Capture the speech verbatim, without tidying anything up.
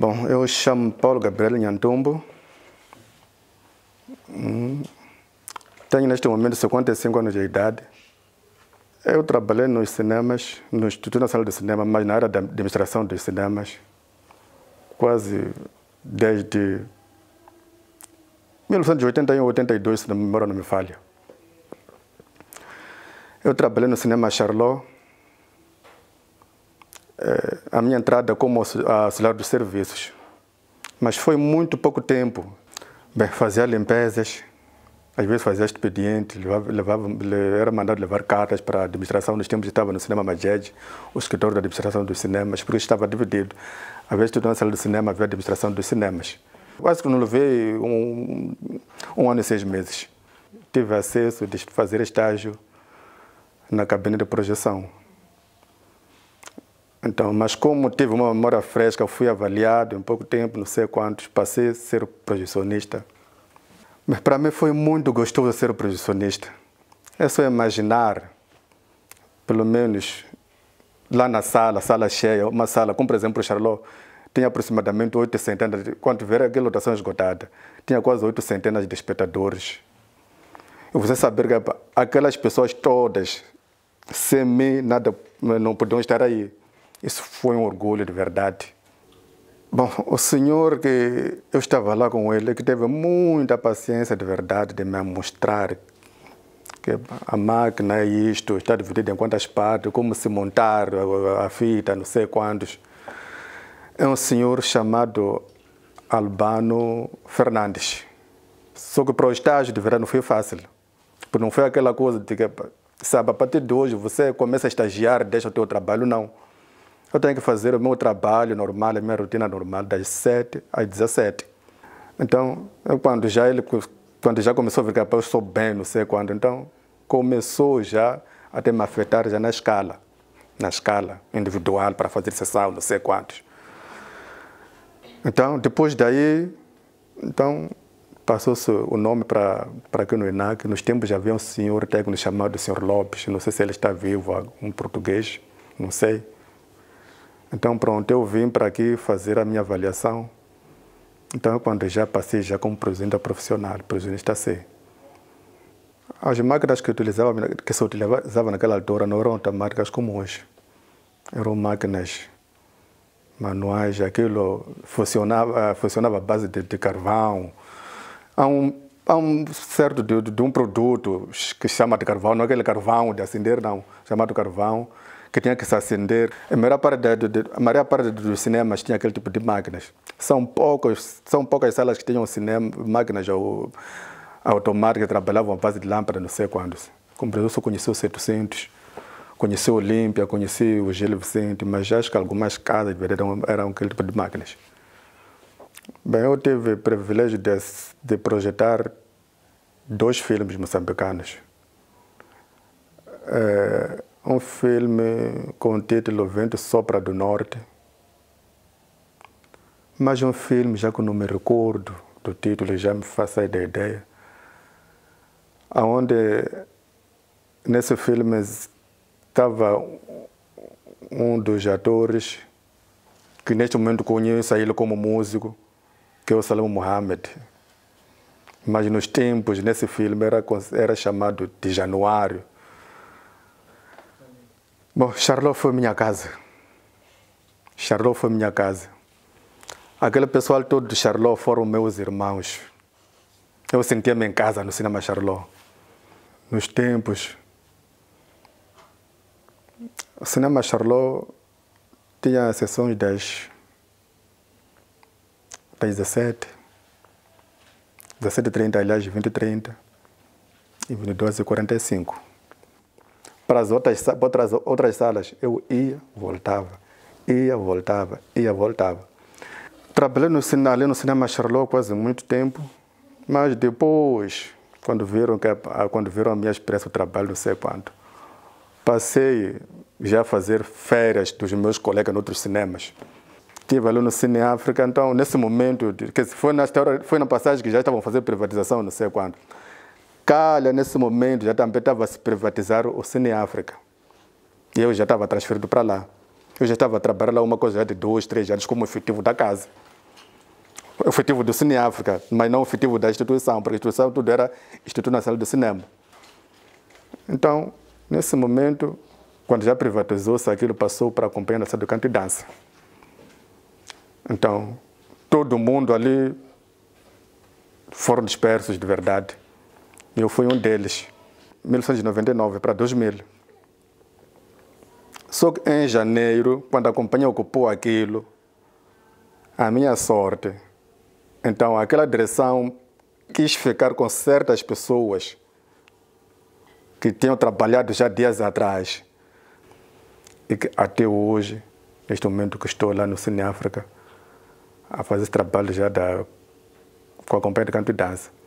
Bom, eu chamo Paulo Gabriel Nhantumbo. Tenho neste momento cinquenta e cinco anos de idade. Eu trabalhei nos cinemas, no Instituto Nacional de Cinema, mas na área da administração dos cinemas, quase desde mil novecentos e oitenta e um, oitenta e dois, se a memória não me falha. Eu trabalhei no cinema Charlot. A minha entrada como auxiliar dos serviços, mas foi muito pouco tempo. Bem, fazia limpezas, às vezes fazia expediente, levava, levava, era mandado levar cartas para a administração. Nos tempos estava no cinema Majestic, o escritório da administração dos cinemas, porque estava dividido. Às vezes tudo na sala do cinema, havia a administração dos cinemas. Quase que não levei um, um ano e seis meses. Tive acesso de fazer estágio na cabine de projeção. Então, mas como tive uma memória fresca, fui avaliado em pouco tempo, não sei quantos, passei a ser projeccionista. Mas para mim foi muito gostoso ser projeccionista. É só imaginar, pelo menos lá na sala, sala cheia, uma sala, como por exemplo o Charlot, tinha aproximadamente oito centenas, quando tiver aquela lotação esgotada, tinha quase oito centenas de espectadores. E você saber que aquelas pessoas todas, sem mim, nada, não podiam estar aí. Isso foi um orgulho de verdade. Bom, o senhor que eu estava lá com ele, que teve muita paciência de verdade de me mostrar que a máquina é isto, está dividida em quantas partes, como se montar a fita, não sei quantos. É um senhor chamado Albano Fernandes. Só que para o estágio de verão não foi fácil. Porque não foi aquela coisa de que, sabe, a partir de hoje você começa a estagiar, deixa o teu trabalho, não. Eu tenho que fazer o meu trabalho normal, a minha rotina normal, das sete às dezessete. Então, eu, quando, já ele, quando já começou a ver que eu sou bem, não sei quando, então começou já a ter me afetar já na escala, na escala individual para fazer sessão, não sei quantos. Então, depois daí, então, passou-se o nome para, para aqui no I N A C. Nos tempos já havia um senhor técnico chamado Senhor Lopes, não sei se ele está vivo, um português, não sei. Então, pronto, eu vim para aqui fazer a minha avaliação. Então, quando já passei já como projeccionista profissional, projeccionista C. As máquinas que, utilizava, que se utilizavam naquela altura não eram tão máquinas como hoje. Eram máquinas manuais, aquilo funcionava, funcionava à base de, de carvão. Há um, há um certo de, de um produto que se chama de carvão, não é aquele carvão de acender, não, chamado carvão, que tinha que se acender. A maior parte, de, de, a maior parte dos cinemas tinha aquele tipo de máquinas. São, poucos, são poucas salas que tinham cinema, máquinas automáticas que trabalhavam à base de lâmpada, não sei quantos. Como eu só conheci o setecentos, conheci o Olímpia, conheci o Gil Vicente, mas acho que algumas casas eram, eram aquele tipo de máquinas. Bem, eu tive o privilégio de, de projetar dois filmes moçambicanos. É, um filme com o título Vento Sopra do Norte, mas um filme, já que eu não me recordo do título, já me faz sair da ideia, onde nesse filme estava um dos atores que neste momento conheço ele como músico, que é o Salomão Mohamed. Mas nos tempos, nesse filme, era, era chamado de Januário. Bom, Charlot foi minha casa. Charlot foi minha casa. Aquele pessoal todo de Charlot foram meus irmãos. Eu sentia-me em casa no cinema Charlot. Nos tempos, o cinema Charlot tinha sessões das dezessete, dezessete e trinta, aliás, vinte e trinta e vinte e duas e quarenta e cinco. Para as outras, outras, outras salas, eu ia, voltava, ia, voltava, ia, voltava. Trabalhei no, ali no cinema Charlot quase muito tempo, mas depois, quando viram, que, quando viram a minha experiência, o trabalho, não sei quanto, passei já a fazer férias dos meus colegas em outros cinemas. Estive ali no Cine África, então, nesse momento, que foi, na, foi na passagem que já estavam fazendo privatização, não sei quanto. Calha, nesse momento, já também estava a se privatizar o Cine África. E eu já estava transferido para lá. Eu já estava a trabalhar lá uma coisa de dois, três anos como efetivo da casa. efetivo do Cine África, mas não efetivo da instituição, porque a instituição tudo era Instituto Nacional de Cinema. Então, nesse momento, quando já privatizou-se, aquilo passou para a Companhia Nacional de Canto e Dança. Então, todo mundo ali foram dispersos de verdade. Eu fui um deles, mil novecentos e noventa e nove para dois mil. Só que em janeiro, quando a companhia ocupou aquilo, a minha sorte, então aquela direção quis ficar com certas pessoas que tinham trabalhado já dias atrás e que até hoje, neste momento que estou lá no Cine África, a fazer esse trabalho já da, com a companhia de canto e dança.